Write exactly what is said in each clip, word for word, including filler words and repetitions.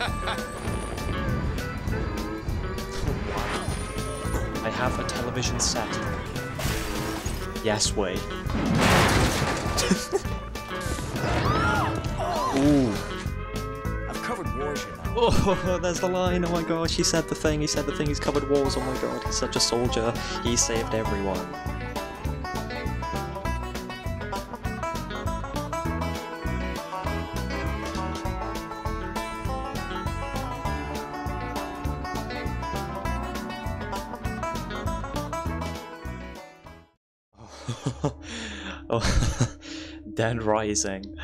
I have a television set. Yes way. Ooh. I've covered wars here now. Oh, there's the line. Oh my gosh, he said the thing. He said the thing. He's covered wars. Oh my god, he's such a soldier. He saved everyone. Oh, Dead Rising.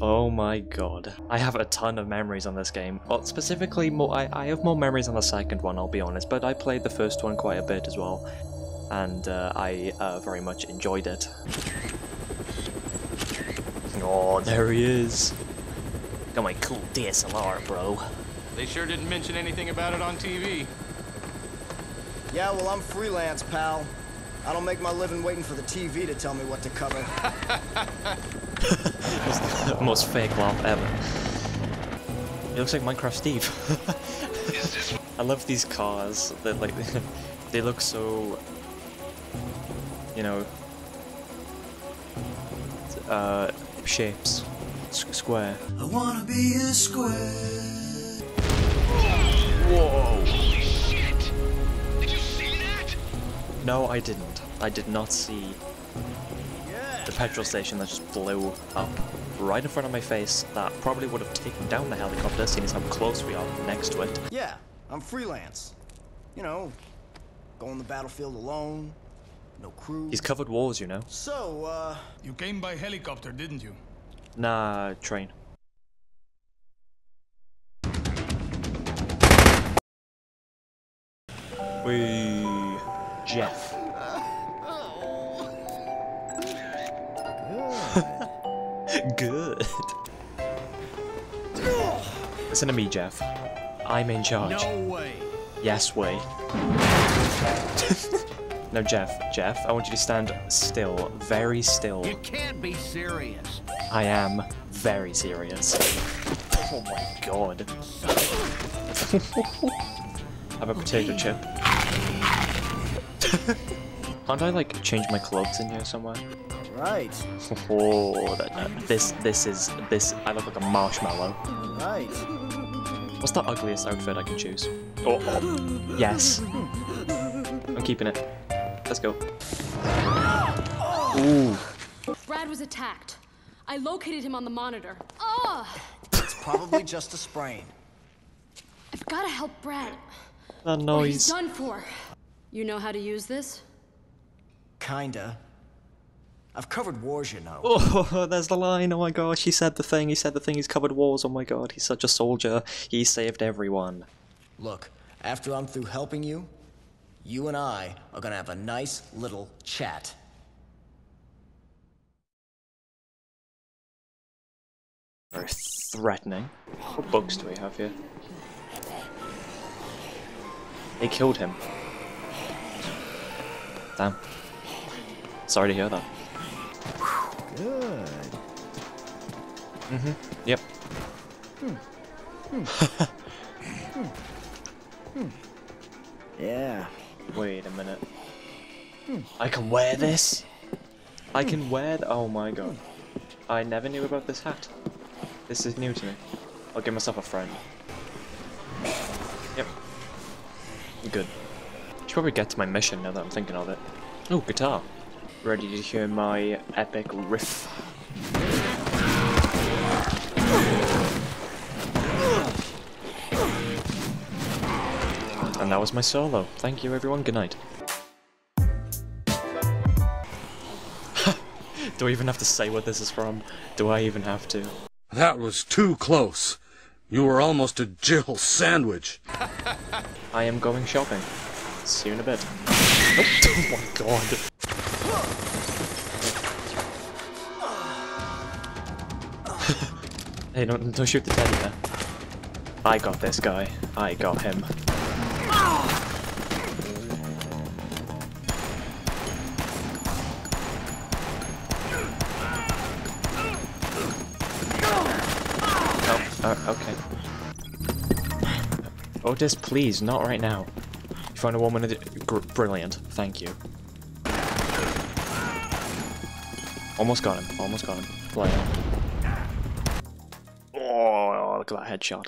Oh my god. I have a ton of memories on this game. Well, specifically, more, I, I have more memories on the second one, I'll be honest, but I played the first one quite a bit as well, and uh, I uh, very much enjoyed it. Oh, there he is. Got my cool D S L R, bro. They sure didn't mention anything about it on T V. Yeah, well, I'm freelance, pal. I don't make my living waiting for the T V to tell me what to cover. That's the most fake laugh ever. It looks like Minecraft Steve. I love these cars. They're like, they look so, you know, uh, shapes, S square. I wanna be a square. Whoa. No, I didn't. I did not see the petrol station that just blew up right in front of my face. That probably would have taken down the helicopter, seeing as how close we are next to it. Yeah, I'm freelance. You know, go on the battlefield alone, no crew. He's covered wars, you know. So, uh... you came by helicopter, didn't you? Nah, train. We... Jeff. Good. Good. Listen to me, Jeff. I'm in charge. No way. Yes way. No, Jeff. Jeff, I want you to stand still. Very still. You can't be serious. I am very serious. Oh my god. I have a potato chip. Can't I like change my clothes in here somewhere? Right. Oh, that, uh, this this is this. I look like a marshmallow. Right. What's the ugliest outfit I can choose? Oh, oh. Yes. I'm keeping it. Let's go. Ooh. Brad was attacked. I located him on the monitor. Oh. It's probably just a sprain. I've got to help Brad. That noise. Or he's done for. You know how to use this? Kinda. I've covered wars, you know. Oh, there's the line. Oh my gosh, he said the thing. He said the thing. He's covered wars. Oh my god, he's such a soldier. He saved everyone. Look, after I'm through helping you, you and I are gonna have a nice little chat. Very threatening. What bugs do we have here? They killed him. Damn. Sorry to hear that. Good. Mm-hmm. Yep. Hmm. Hmm. Hmm. Yeah. Wait a minute. Hmm. I can wear this? I can wear th- oh my god. I never knew about this hat. This is new to me. I'll give myself a friend. Yep. Good. Probably get to my mission now that I'm thinking of it. Oh, guitar. Ready to hear my epic riff. And that was my solo. Thank you everyone, good night. Do I even have to say what this is from? Do I even have to? That was too close. You were almost a Jill sandwich. I am going shopping. See you in a bit. Oh my god. Hey, don't, don't shoot the teddy bear. I got this guy. I got him. Oh, oh okay. Otis, please, not right now. You found a woman in the... Brilliant. Thank you. Almost got him. Almost got him. Play on. Oh, look at that headshot.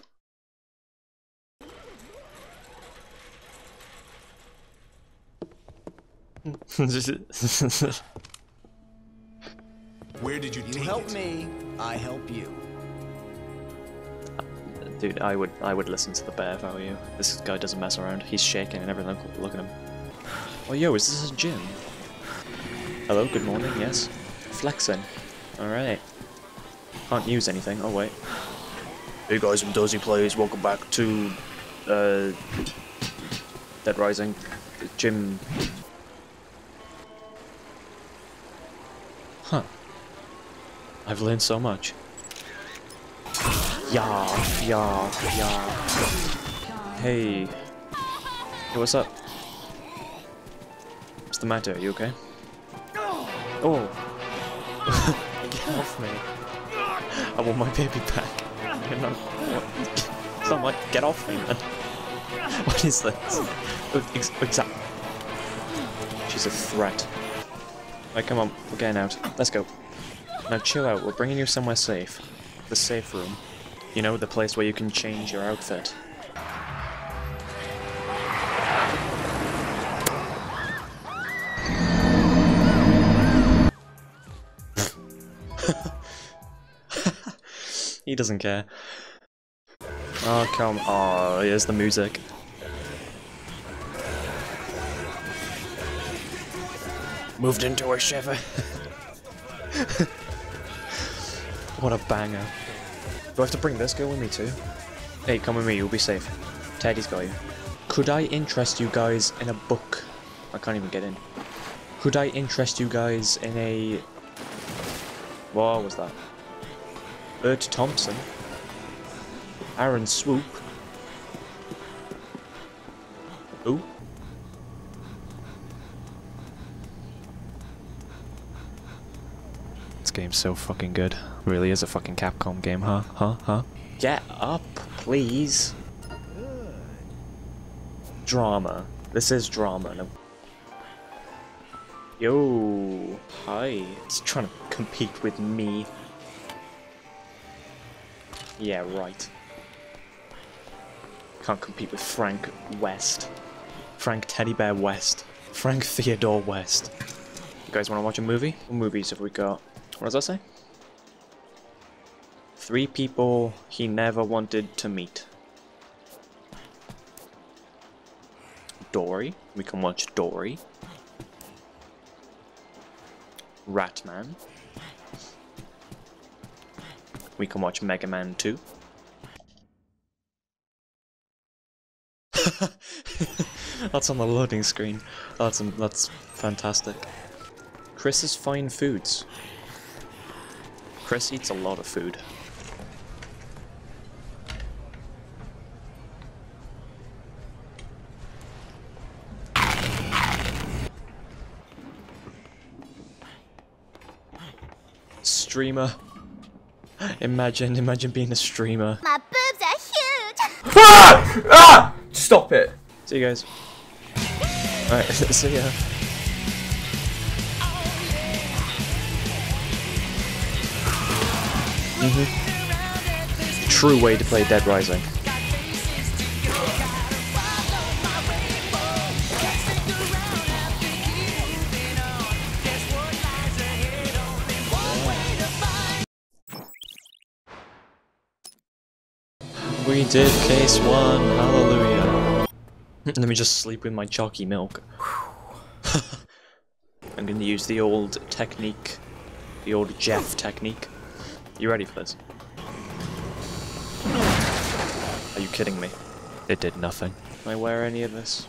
Where did you, you take help it? me, I help you. Dude, I would I would listen to the bear if I were you. This guy doesn't mess around. He's shaking and everything. Look at him. Oh, yo, is this a gym? Hello, good morning, yes. Flexing. Alright. Can't use anything. Oh, wait. Hey guys, I'm Dozy Plays. Welcome back to uh, Dead Rising. Gym. Huh. I've learned so much. Yeah, yeah, yeah. Hey. Hey, what's up? What's the matter? Are you okay? Oh. Get off me. I want my baby back. I'm not, it's not like, get off me, man. What is this? Exactly. She's a threat. Alright, come on. We're getting out. Let's go. Now chill out. We're bringing you somewhere safe. The safe room. You know, the place where you can change your outfit. He doesn't care. Oh, come on. Oh, here's the music. Moved into a shiver. What a banger. Do I have to bring this girl with me too? Hey, come with me, you'll be safe. Teddy's got you. Could I interest you guys in a book? I can't even get in. Could I interest you guys in a... What was that? Bert Thompson? Aaron Swoop? Ooh. Game's so fucking good. Really is a fucking Capcom game, huh? Huh? Huh? Get up, please. Good. Drama. This is drama. No. Yo, hi. It's trying to compete with me. Yeah, right. Can't compete with Frank West. Frank Teddy Bear West. Frank Theodore West. You guys want to watch a movie? What movies have we got? What does that say? Three people he never wanted to meet. Dory. We can watch Dory. Ratman. We can watch Mega Man two. That's on the loading screen. That's, that's fantastic. Chris's Fine Foods. Chris eats a lot of food. Streamer. Imagine, imagine being a streamer. My boobs are huge! Ah! Ah! Stop it! See you guys. Alright, see ya. Mm-hmm. True way to play Dead Rising. We did case one, hallelujah. Let me just sleep with my chalky milk. I'm gonna use the old technique, the old Jeff technique. You ready for this? Are you kidding me? It did nothing. Can I wear any of this?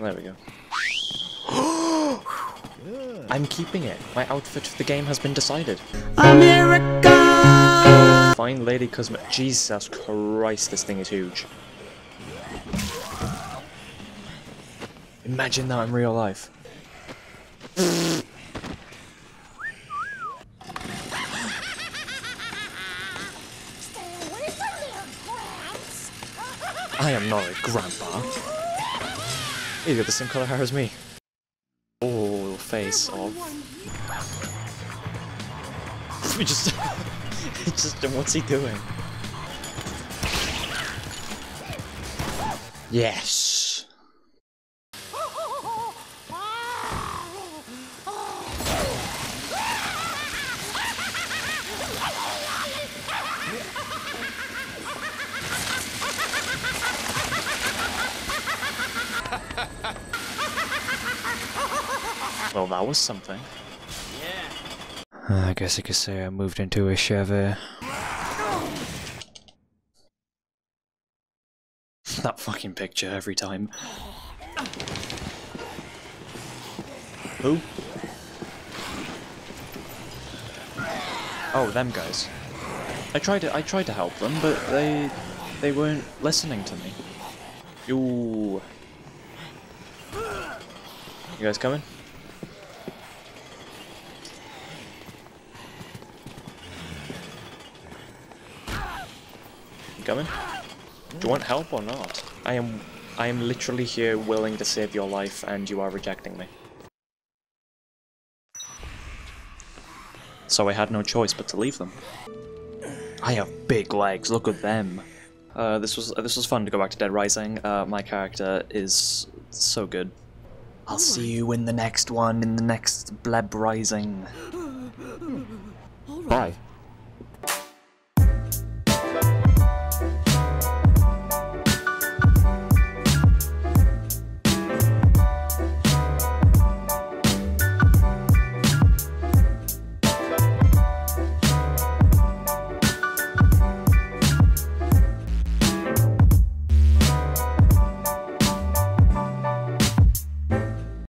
There we go. Good. I'm keeping it. My outfit for the game has been decided. America! Fine Lady Cosmo. Jesus Christ, this thing is huge. Imagine that in real life. I am not a grandpa. He's got the same colour hair as me. Oh, face off. We just... just... what's he doing? Yes! Well, that was something. Yeah. I guess I could say I moved into a Chevy. That fucking picture every time. Who? Oh, them guys. I tried to I tried to help them, but they they weren't listening to me. Ooh. You guys coming? Coming? Do you want help or not? I am I am literally here willing to save your life and you are rejecting me. So I had no choice but to leave them. I have big legs, look at them. Uh, this was this was fun to go back to Dead Rising. Uh, my character is so good. I'll see you in the next one, in the next Bleb Rising. Bye.